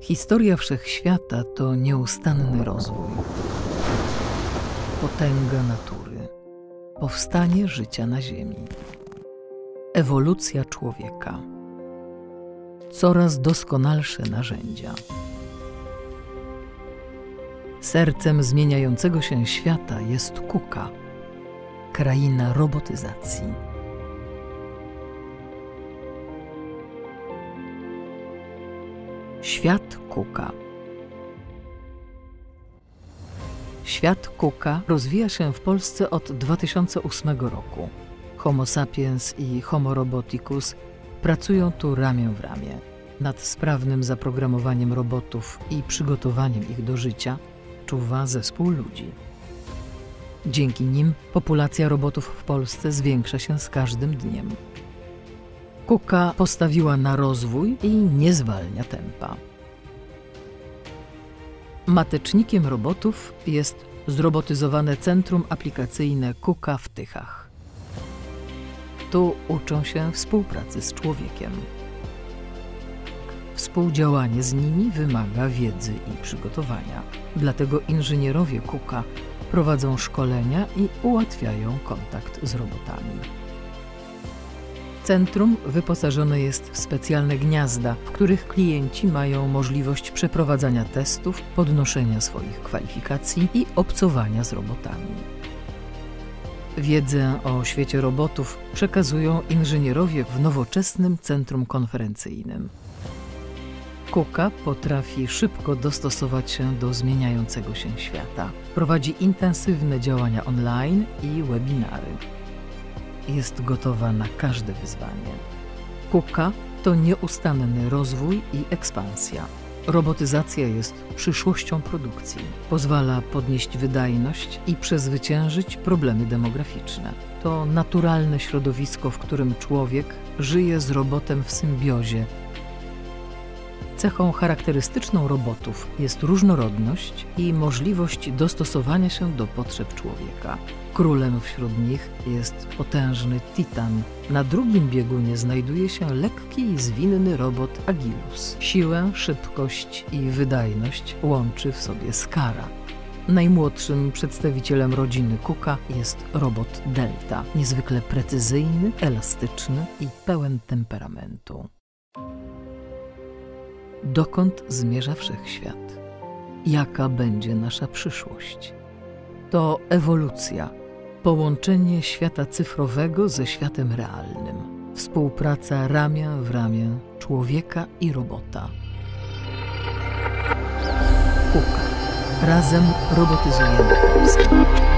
Historia wszechświata to nieustanny rozwój, potęga natury, powstanie życia na Ziemi, ewolucja człowieka, coraz doskonalsze narzędzia. Sercem zmieniającego się świata jest KUKA, kraina robotyzacji. Świat KUKA. Świat KUKA rozwija się w Polsce od 2008 roku. Homo sapiens i Homo roboticus pracują tu ramię w ramię. Nad sprawnym zaprogramowaniem robotów i przygotowaniem ich do życia czuwa zespół ludzi. Dzięki nim populacja robotów w Polsce zwiększa się z każdym dniem. KUKA postawiła na rozwój i nie zwalnia tempa. Matecznikiem robotów jest zrobotyzowane Centrum Aplikacyjne KUKA w Tychach. Tu uczą się współpracy z człowiekiem. Współdziałanie z nimi wymaga wiedzy i przygotowania. Dlatego inżynierowie KUKA prowadzą szkolenia i ułatwiają kontakt z robotami. Centrum wyposażone jest w specjalne gniazda, w których klienci mają możliwość przeprowadzania testów, podnoszenia swoich kwalifikacji i obcowania z robotami. Wiedzę o świecie robotów przekazują inżynierowie w nowoczesnym centrum konferencyjnym. KUKA potrafi szybko dostosować się do zmieniającego się świata. Prowadzi intensywne działania online i webinary. Jest gotowa na każde wyzwanie. KUKA to nieustanny rozwój i ekspansja. Robotyzacja jest przyszłością produkcji. Pozwala podnieść wydajność i przezwyciężyć problemy demograficzne. To naturalne środowisko, w którym człowiek żyje z robotem w symbiozie. Cechą charakterystyczną robotów jest różnorodność i możliwość dostosowania się do potrzeb człowieka. Królem wśród nich jest potężny Titan. Na drugim biegunie znajduje się lekki i zwinny robot Agilus. Siłę, szybkość i wydajność łączy w sobie Skara. Najmłodszym przedstawicielem rodziny KUKA jest robot Delta. Niezwykle precyzyjny, elastyczny i pełen temperamentu. Dokąd zmierza wszechświat? Jaka będzie nasza przyszłość? To ewolucja, połączenie świata cyfrowego ze światem realnym, współpraca ramię w ramię człowieka i robota. KUKA. Razem robotyzujemy Polskę.